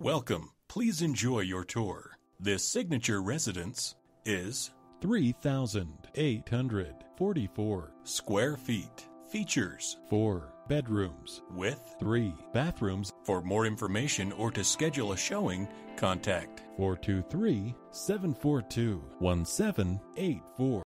Welcome. Please enjoy your tour. This signature residence is 3,844 square feet. Features 4 bedrooms with 3 bathrooms. For more information or to schedule a showing, contact 423-742-1784.